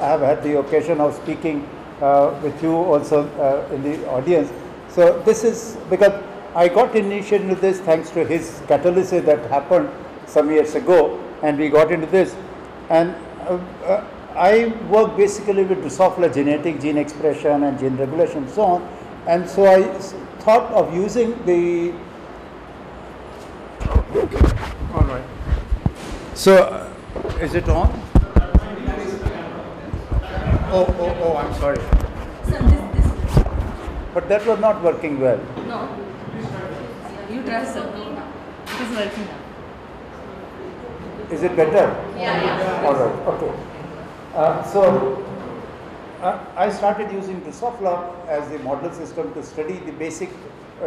I have had the occasion of speaking with you also in the audience. So this is because I got initiated into this thanks to his catalysis that happened some years ago, and we got into this. And I work basically with Drosophila genetics, gene expression and gene regulation and so on. And so I thought of using the... All right. So, is it on? Oh, I'm sorry. But that was not working well. No. You try something now. It is working now. Is it better? Yeah. All right. Okay. I started using Drosophila as the model system to study the basic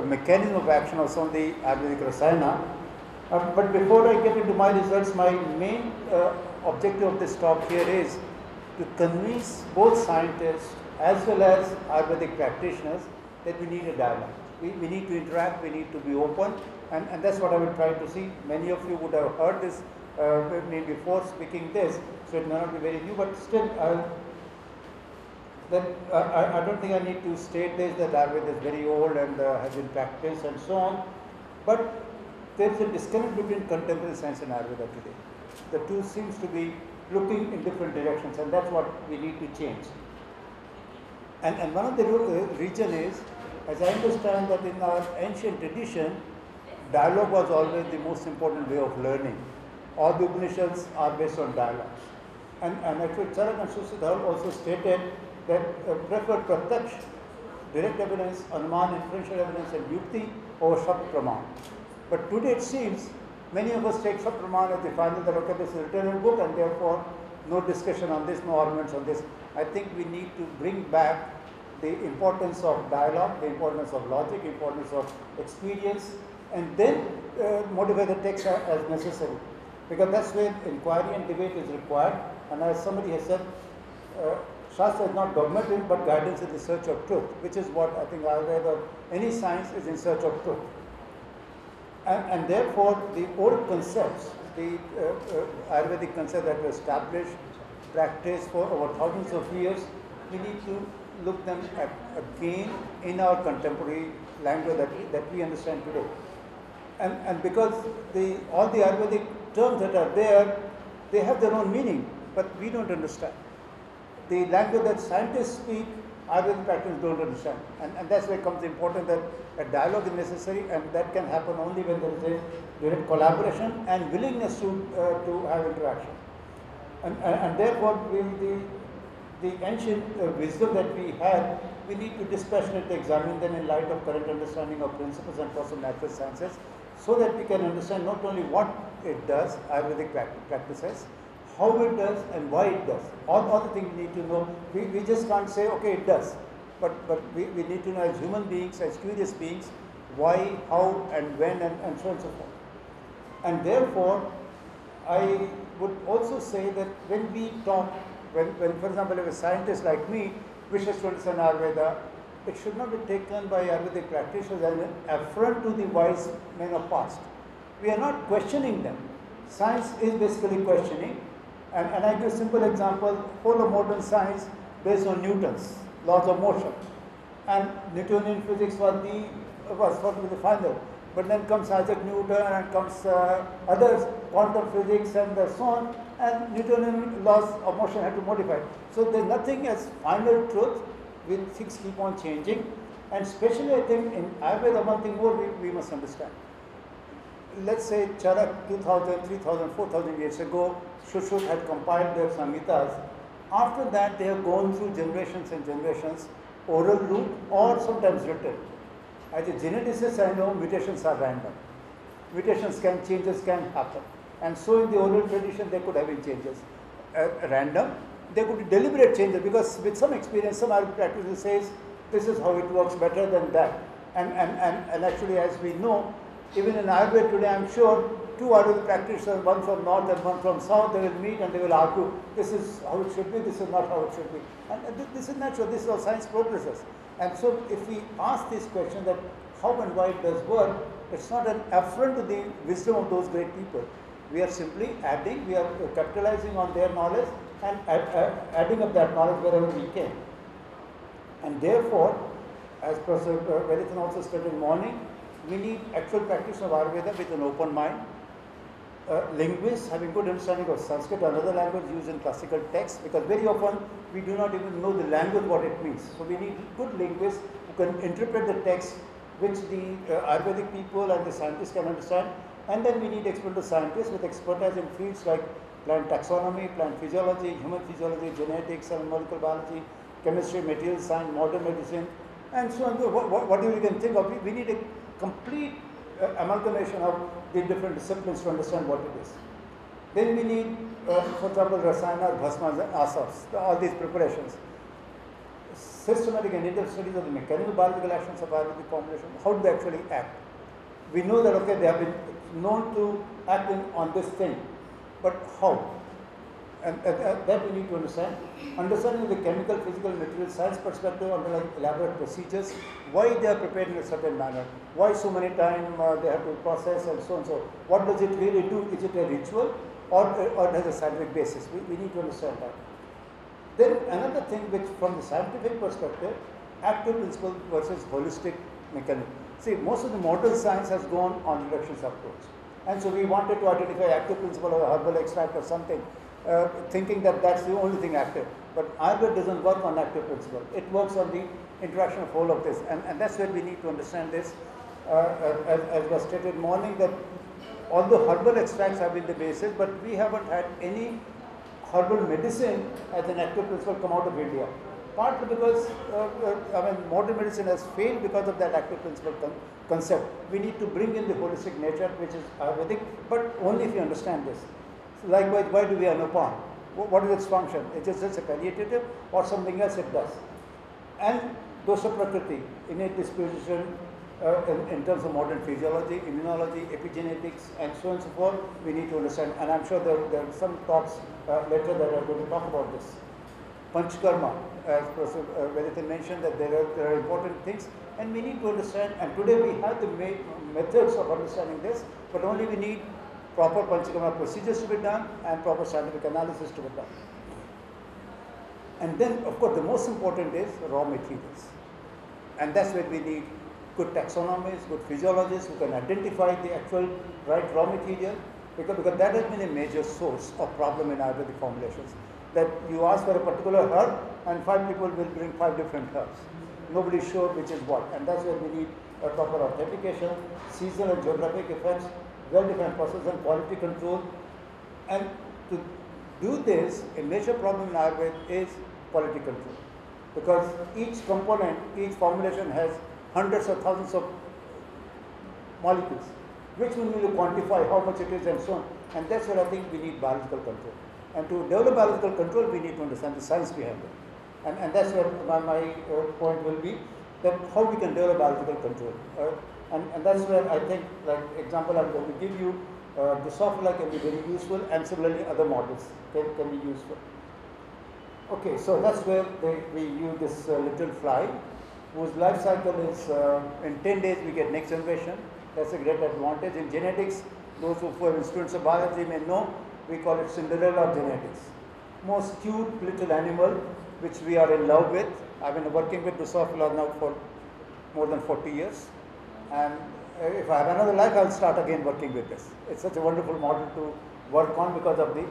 mechanism of action of some of the Ayurvedic Rasayana. But before I get into my results, my main objective of this talk here is to convince both scientists as well as Ayurvedic practitioners that we need a dialogue. We need to interact, we need to be open, and that's what I will try to see. Many of you would have heard this name before speaking this, so it may not be very new, but still I don't think I need to state this, that Ayurveda is very old and has been practiced and so on. But there is a disconnect between contemporary science and Ayurveda today. The two seems to be looking in different directions, and that's what we need to change. And one of the reason is, as I understand that in our ancient tradition, dialogue was always the most important way of learning. All the Upanishads are based on dialogues. And actually, Charaka and Sushruta also stated that preferred pratyaksh, direct evidence, anuman, inferential evidence, and yukti over Shastra Pramana. But today it seems many of us take Shastra Pramana as the final, that okay, this is written in a book, and therefore no discussion on this, no arguments on this. I think we need to bring back the importance of dialogue, the importance of logic, the importance of experience, and then modify the text as necessary. Because that's where inquiry and debate is required. And as somebody has said, Shastra is not dogmatism, but guidance in the search of truth, which is what I think Ayurveda or any science is in search of truth. And therefore, the old concepts, the Ayurvedic concepts that were established, practiced for over thousands of years, we need to look them at again in our contemporary language that we understand today. And because all the Ayurvedic terms that are there, they have their own meaning, but we don't understand. The language that scientists speak, Ayurvedic practitioners don't understand. And that's why it comes important that a dialogue is necessary, and that can happen only when there is a direct collaboration and willingness to have interaction. And therefore, the ancient wisdom that we had, we need to dispassionately examine them in light of current understanding of principles and possible natural sciences, so that we can understand not only what it does, Ayurvedic practices, how it does and why it does. All the things we need to know. We just can't say, okay, it does. But we need to know as human beings, as curious beings, why, how, and when, and so on and so forth. And therefore, I would also say that when we talk, when for example, if a scientist like me wishes to understand Ayurveda, it should not be taken by Ayurvedic practitioners as an affront to the wise men of past. We are not questioning them. Science is basically questioning. And I give a simple example, whole of modern science based on Newton's laws of motion. And Newtonian physics was probably the final. But then comes Isaac Newton and comes others, quantum physics and so on. And Newtonian laws of motion had to modify it. So there's nothing as final truth. When things keep on changing. And especially I think in Ayurveda, one thing more we must understand. Let's say Charaka 2,000, 3,000, 4,000 years ago, Sushruta had compiled their Samhitas. After that, they have gone through generations and generations, oral route or sometimes written. As a geneticist, I know mutations are random. Mutations can, changes can happen. And so in the oral tradition, there could have been changes. Random, there could be deliberate changes, because with some experience, some Ayurvedic practitioner says, this is how it works better than that. And actually, as we know, even in Ayurveda today, I'm sure, two Ayurvedic practitioners, one from north and one from south, they will meet and they will argue, this is how it should be, this is not how it should be. And this is natural, this is how science progresses. And so if we ask this question that how and why it does work, it's not an affront to the wisdom of those great people. We are simply adding, we are capitalizing on their knowledge and adding up that knowledge wherever we can. And therefore, as Professor Valiathan also said in the morning, we need actual practice of Ayurveda with an open mind. Linguists having good understanding of Sanskrit, another language used in classical texts, because very often we do not even know the language what it means. So we need good linguists who can interpret the text which the Ayurvedic people and the scientists can understand. And then we need expert scientists with expertise in fields like plant taxonomy, plant physiology, human physiology, genetics, and molecular biology, chemistry, material science, modern medicine, and so on. Whatever you can think of, we need a complete amalgamation of the different disciplines to understand what it is. Then we need, for example, Rasayana, Bhasma, Asaf, all these preparations. Systematic and in-depth studies of the mechanical biological actions of Ayurvedic formulation, how do they actually act? We know that, okay, they have been known to act on this thing, but how? And that we need to understand. Understanding the chemical, physical, and material science perspective underlying elaborate procedures, why they are prepared in a certain manner, why so many times they have to process and so on and so. What does it really do? Is it a ritual or has a scientific basis? We need to understand that. Then another thing which from the scientific perspective, active principle versus holistic mechanism. See, most of the modern science has gone on reductionist approach. And so we wanted to identify active principle or herbal extract or something. Thinking that that's the only thing active. But Ayurveda doesn't work on active principle. It works on the interaction of all of this. And that's where we need to understand this. As was stated morning, that although herbal extracts have been the basis, but we haven't had any herbal medicine as an active principle come out of India. Partly because, I mean, modern medicine has failed because of that active principle concept. We need to bring in the holistic nature, which is Ayurvedic, but only if you understand this. Likewise, why do we anupam? What is its function? It is just a palliative or something else it does. And dosa prakriti, innate disposition in terms of modern physiology, immunology, epigenetics, and so on and so forth, we need to understand. And I'm sure there are some talks later that are going to talk about this. Panchakarma, as Professor Valiathan mentioned, that there are important things, and we need to understand. And today we have the methods of understanding this, but only we need proper Panchakarma procedures to be done and proper scientific analysis to be done. And then, of course, the most important is raw materials. And that's where we need good taxonomists, good physiologists who can identify the actual right raw material, because that has been a major source of problem in Ayurvedic formulations. That you ask for a particular herb and 5 people will bring 5 different herbs. Nobody's sure which is what. And that's where we need a proper authentication, seasonal and geographic effects, well-defined process and quality control. And to do this, a major problem in Ayurveda is quality control, because each component, each formulation has hundreds or thousands of molecules, which we need to quantify how much it is and so on. And that's where I think we need biological control. And to develop biological control, we need to understand the science behind it. And that's where my point will be, that how we can develop biological control. And that's where I think, like example I'm going to give you, Drosophila can be very useful, and similarly other models can be useful. Okay, so that's where we use this little fly, whose life cycle is, in 10 days we get next generation. That's a great advantage. In genetics, those who are students of biology may know, we call it Cinderella genetics. Most cute little animal, which we are in love with. I've been working with Drosophila now for more than 40 years. And if I have another life, I'll start again working with this. It's such a wonderful model to work on because of the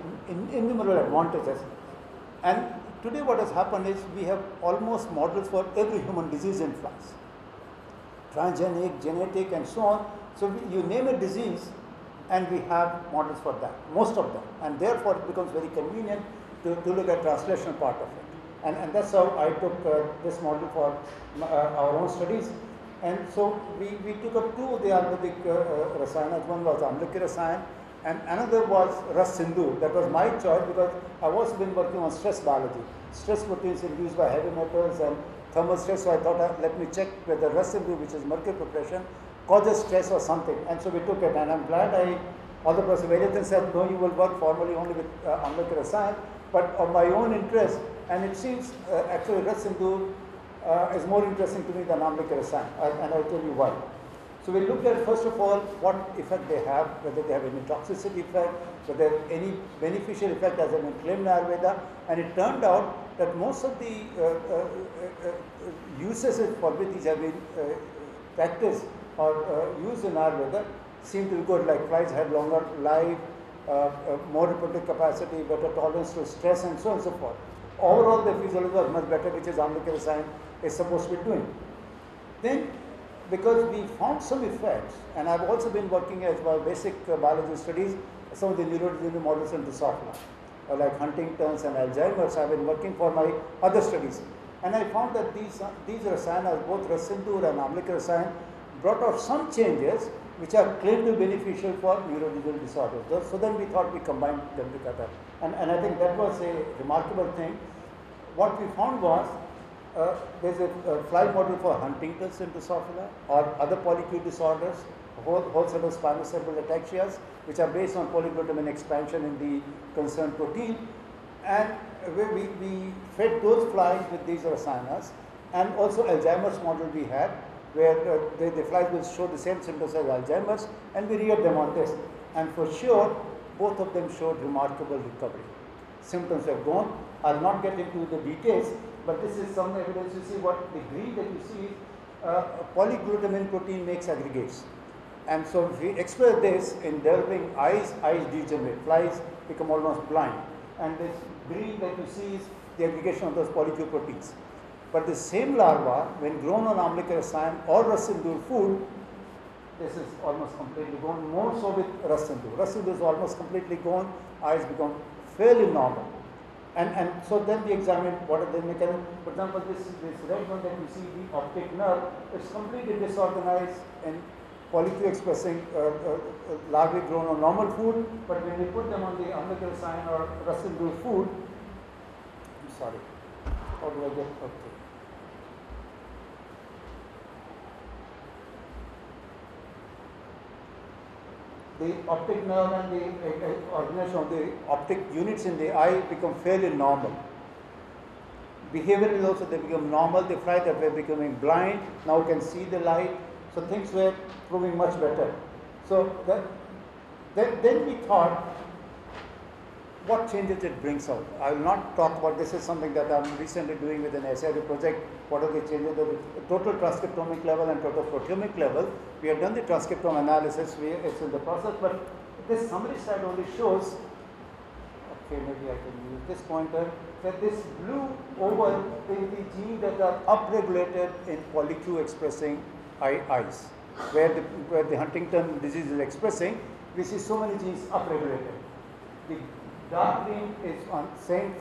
innumerable advantages. And today what has happened is we have almost models for every human disease in flies. Transgenic, genetic, and so on. So you name a disease and we have models for that, most of them. And therefore it becomes very convenient to look at translational part of it. And that's how I took this model for our own studies. And so we took up two of the Ayurvedic Rasayanas. One was Amalaki Rasayana and another was Rasa Sindoor. That was my choice because I've also been working on stress biology. Stress proteins are used by heavy metals and thermal stress. So I thought, let me check whether Rasa Sindoor, which is mercury preparation, causes stress or something. And so we took it. And I'm glad although Professor Valiathan said, no, you will work formally only with Amalaki Rasayana, but on my own interest. And it seems actually Rasa Sindoor is more interesting to me than Amalaki Rasayana, and I'll tell you why. So we looked at, first of all, what effect they have, whether they have any toxicity effect, whether any beneficial effect as been claimed in Ayurveda, and it turned out that most of the uses for which these have been practiced or used in Ayurveda seem to be good, like flies have longer life, more reproductive capacity, better tolerance to stress, and so on and so forth. Overall, the physiology was much better, which is Amalaki Rasayana is supposed to be doing. Then, because we found some effects, and I've also been working as well basic biology studies, some of the neurodegenerative models in Drosophila, like Huntington's and Alzheimer's. I've been working for my other studies, and I found that these rasayanas, both Rasa Sindoor and Amalaki Rasayana, brought out some changes which are claimed to be beneficial for neurodegenerative disorders. So then we thought we combined them together. And I think that was a remarkable thing. What we found was, there's a fly model for Huntington's in Drosophila or other polyQ disorders, whole set of spinal cerebral ataxias, which are based on polyglutamine expansion in the concerned protein. And we fed those flies with these rasayanas, and also Alzheimer's model we had, where the flies will show the same symptoms as Alzheimer's, and we read them on this. And for sure, both of them showed remarkable recovery. Symptoms have gone. I'll not get into the details, but this is some evidence. You see what the green that you see, polyglutamine protein makes aggregates. And so if we explore this in developing eyes degenerate. Flies become almost blind. And this green that you see is the aggregation of those polyQ proteins. But the same larva, when grown on Amalaki Rasayana or Rasa Sindoor food, this is almost completely gone, more so with Rasa Sindoor. Rasa Sindoor is almost completely gone, eyes become fairly normal. And so then we examined what are the mechanisms. For example, this red one that you see, the optic nerve, is completely disorganized and polyQ expressing larvae grown on normal food. But when we put them on the Amalaki Rasayana or Rasa Sindoor food, I'm sorry, how do I get okay? The optic nerve and the organization of the optic units in the eye become fairly normal. Behaviorally also they become normal. They fly that way, becoming blind, now can see the light. So things were proving much better. So then we thought, what changes it brings out? I will not talk about this. Is something that I'm recently doing with an SRU project. What are the changes? The total transcriptomic level and total proteomic level. We have done the transcriptome analysis. It's in the process, but this summary slide only shows. Okay, maybe I can use this pointer. That this blue oval is the gene that are upregulated in polyQ expressing eyes, where the Huntington disease is expressing. We see so many genes upregulated. Dark green is on same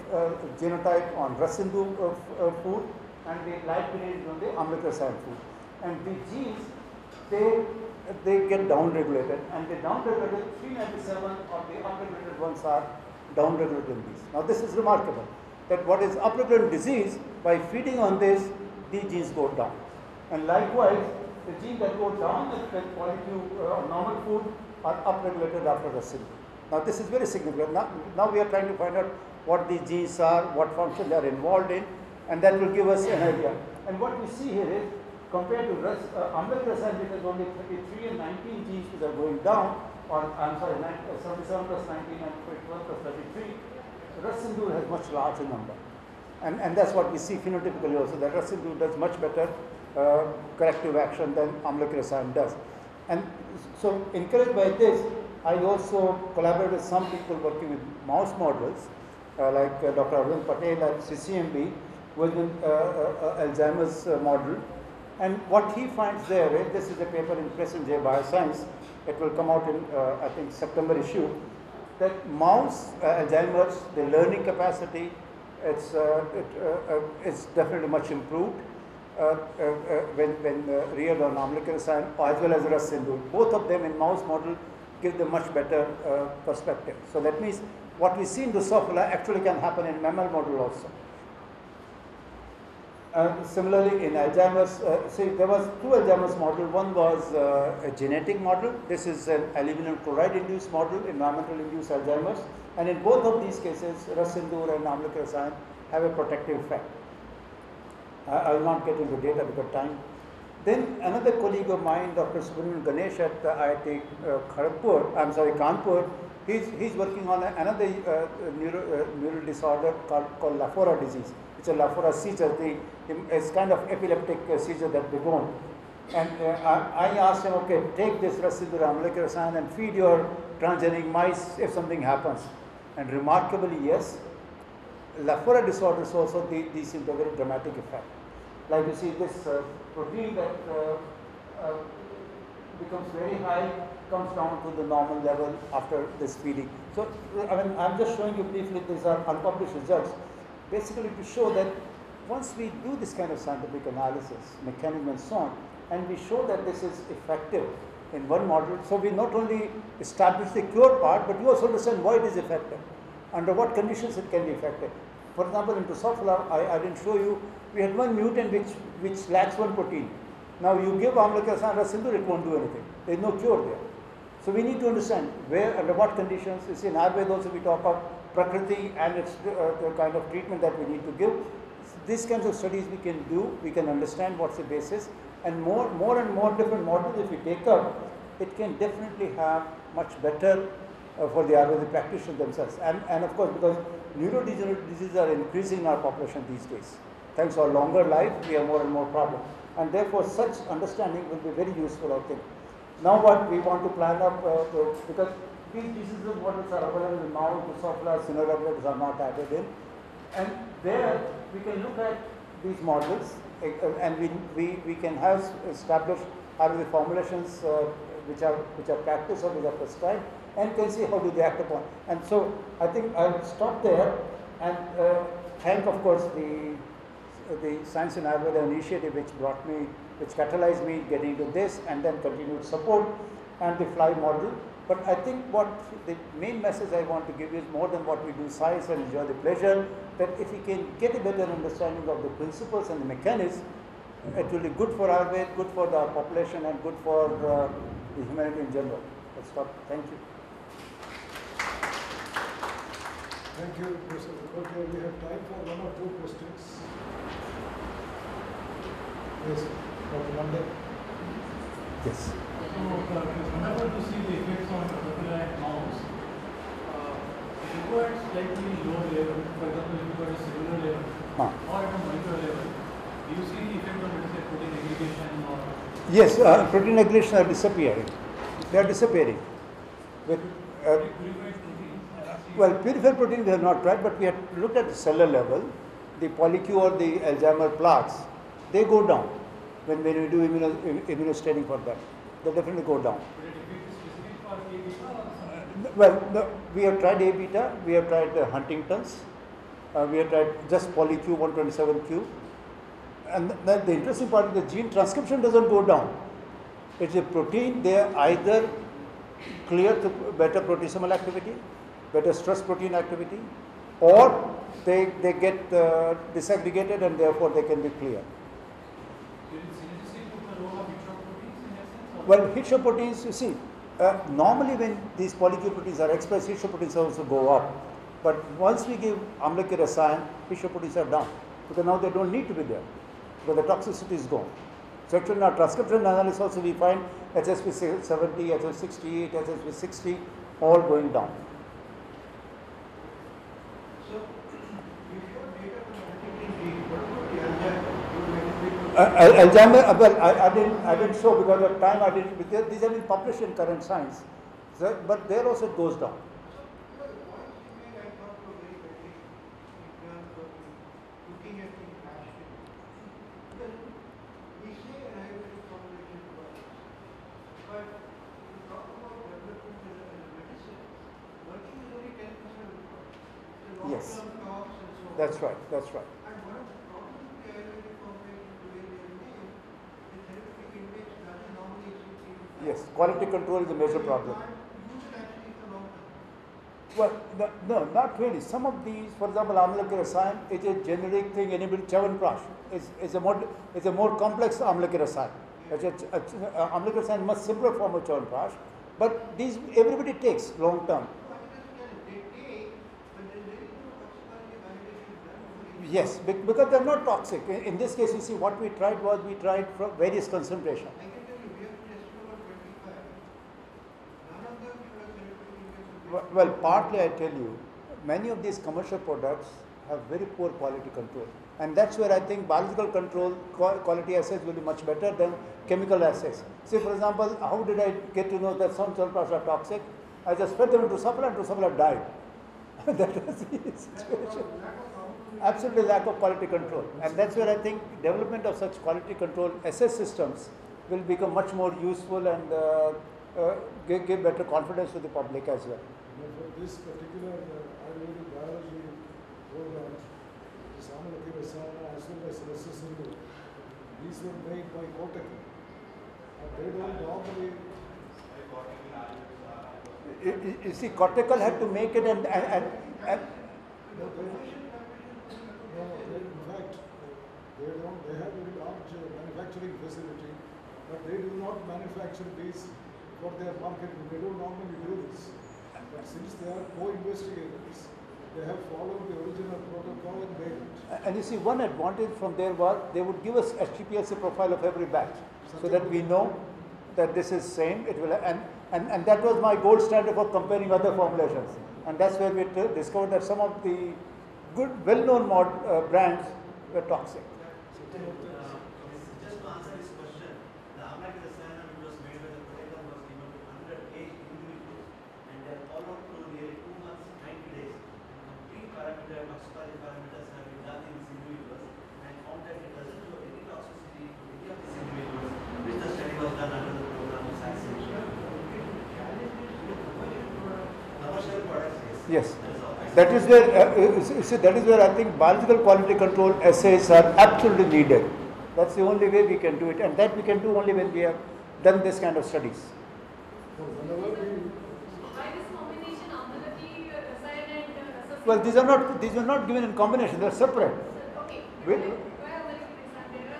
genotype on Rasa Sindoor food, and the light green is on the Amalaki Rasayana food. And the genes, they get downregulated, and the downregulated 397 or the upregulated ones are downregulated in these. Now this is remarkable, that what is upregulated disease, by feeding on this, the genes go down. And likewise, the genes that go down with polyQ normal food are upregulated after Rasa Sindoor. Now this is very significant. Now we are trying to find out what these genes are, what function they are involved in, and that will give us an idea. And what we see here is, compared to Amalaki Rasayana, which has only 33 and 19 genes which are going down, or I'm sorry, 77 plus 19 and 21 plus 33, Rasa Sindoor has much larger number. And that's what we see phenotypically also, that Rasa Sindoor does much better corrective action than Amalaki Rasayana does. And so encouraged by this, I also collaborate with some people working with mouse models, like Dr. Arun Patel at CCMB, who has been Alzheimer's model. And what he finds there is, this is a paper in Press and J Bioscience, it will come out in, I think, September issue, that mouse Alzheimer's, the learning capacity, it's definitely much improved when reared on Amalaki Rasayana as well as Rasa Sindoor. Both of them in mouse model give them much better perspective. So that means what we see in Drosophila actually can happen in mammal model also. Similarly, in Alzheimer's, there was two Alzheimer's models. One was a genetic model. This is an aluminum chloride-induced model, environmental-induced Alzheimer's. And in both of these cases, Rasa Sindoor and Amalaki Rasayana have a protective effect. I will not get into data because time. Then another colleague of mine, Dr. Srinun Ganesh at the IIT Kanpur, he's working on another neural disorder called Lafora disease. It's a Lafora seizure. It's kind of epileptic seizure that they want. And I asked him, okay, take this Rasa Sindoor, Amalaki Rasayana and feed your transgenic mice if something happens. And remarkably, yes, Lafora disorders also these seem to have a very dramatic effect. Like you see this protein that becomes very high, comes down to the normal level after this feeding. So, I mean, I'm just showing you briefly, these are unpublished results, basically to show that once we do this kind of scientific analysis, mechanism and so on, and we show that this is effective in one model, so we not only establish the cure part, but you also understand why it is effective, under what conditions it can be effective. For example, in Drosophila, I didn't show you, we had one mutant which lacks one protein. Now you give Amalaki Rasayana Rasa Sindoor, it won't do anything. There is no cure there. So we need to understand where, under what conditions. You see, in Ayurveda also we talk about prakriti and its the kind of treatment that we need to give. These kinds of studies we can do, we can understand what's the basis. And more and more different models, if we take up, it can definitely have much better for the Ayurvedic practitioners themselves. And of course, because neurodegenerative diseases are increasing in our population these days. Thanks to our longer life, we have more and more problems. And therefore, such understanding will be very useful, I think. Now what we want to plan up, because these diseases of models are available now, Drosophila, Cinderella genetics are not added in. And there, we can look at these models, and we can have established Ayurvedic formulations which are practiced or which are prescribed, and can see how do they act upon. And so I think I'll stop there and thank, of course, the Science in Ayurveda initiative which catalyzed me getting to this, and then continued support and the FLY model. But I think what the main message I want to give you is more than what we do science and enjoy the pleasure, that if we can get a better understanding of the principles and the mechanics, it will be good for our way, good for the population, and good for the humanity in general. Let's stop. Thank you. Thank you, Professor. Okay, we have time for one or two questions. Yes, Dr. Monday. Yes. So, when I want to see the effects on Drosophila at mouse, it requires slightly low level, for example, if you got a cellular level or at a molecular level, do you see the effect on, let's say, protein aggregation or? Yes, protein aggregation are disappearing. They are disappearing. With, well, peripheral protein we have not tried, but we have looked at the cellular level, the polyQ or the Alzheimer plaques, they go down when we do immunostaining for them. They definitely go down. Well, no, we have tried A beta, we have tried the Huntington's, we have tried just polyQ 127Q, and the interesting part is the gene transcription doesn't go down. It's a protein, they are either clear to better proteasomal activity, better stress protein activity, or they get disaggregated and therefore they can be clear. Well, heteroproteins, you see, normally when these polyQ proteins are expressed, heteroproteins also go up. But once we give Amalaki Rasayana, heteroproteins are down, because now they don't need to be there, because the toxicity is gone. So actually in our transcription analysis also we find HSP 70, HSP 68, HSP 60, all going down. Alzheimer, well, I didn't show because of time, I didn't, because these have been published in current science, so, but there also it goes down. Yes, that's right, that's right. Yes, quality control is a major problem. Well, no, not really. Some of these, for example, Amalaki Rasayana is a generic thing. Anybody, Chavan Prash is a more complex Amalaki Rasayana. Amalaki Rasayana is a much simpler form of Chavan Prash, but these everybody takes long term. Yes, because they're not toxic. In this case, you see, what we tried was we tried from various concentration. Well, partly I tell you, many of these commercial products have very poor quality control. And that's where I think biological control, quality assets will be much better than chemical assets. Say, for example, how did I get to know that some products are toxic? I just fed them into Drosophila and Drosophila died. That was the situation. Absolutely lack of quality control. And that's where I think development of such quality control assess systems will become much more useful and give better confidence to the public as well. This particular Ayurvedic biology program, this Amalaki Rasayana as well as Rasa Sindoor, these were made by Kotak. They don't normally. You see, Cortical had to make it and no, they, in fact, they have a large manufacturing facility, but they do not manufacture these for their market. They don't normally do this. But since they are co-investigators, they have followed the original protocol and made it. And you see, one advantage from their work, they would give us HPLC profile of every batch, so that we know that this is same. It will and that was my gold standard for comparing other formulations. And that's where we discovered that some of the good, well-known brands were toxic. So, just to answer this question, the Amalaki Rasayana, which was made by the Protector, was given to 108 individuals, and they are followed through nearly 2 months, 90 days. Complete parameter, toxicology parameters have been done in these individuals, and found that it doesn't show any toxicity to any of these individuals, which the study was done under the program of science. Yes. That is where I think biological quality control assays are absolutely needed. That's the only way we can do it, and that we can do only when we have done this kind of studies. Why this combination Amalaki Rasayana and Rasa? Well, these are not given in combination, they are separate. Okay.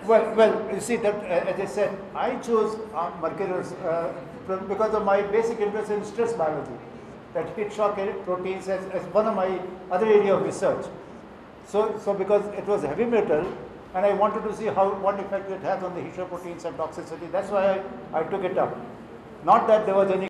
Well, you see that as I said, I chose Amalaki because of my basic interest in stress biology. That heat shock proteins as one of my other area of research. So because it was heavy metal and I wanted to see what effect it has on the heat shock proteins and toxicity, that's why I took it up. Not that there was any